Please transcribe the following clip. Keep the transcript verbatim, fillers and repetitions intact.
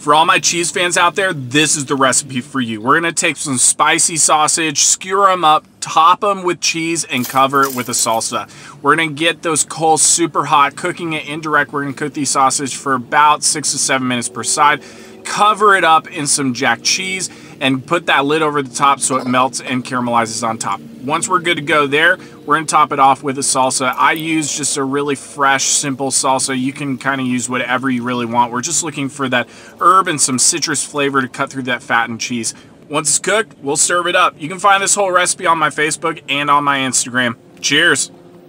For all my cheese fans out there, this is the recipe for you. We're going to take some spicy sausage, skewer them up, top them with cheese, and cover it with a salsa. We're going to get those coals super hot, cooking it indirect. We're going to cook these sausage for about six to seven minutes per side. Cover it up in some jack cheese and put that lid over the top so it melts and caramelizes on top. Once we're good to go there, we're gonna top it off with a salsa. I use just a really fresh, simple salsa. You can kind of use whatever you really want. We're just looking for that herb and some citrus flavor to cut through that fat and cheese. Once it's cooked, we'll serve it up. You can find this whole recipe on my Facebook and on my Instagram. Cheers.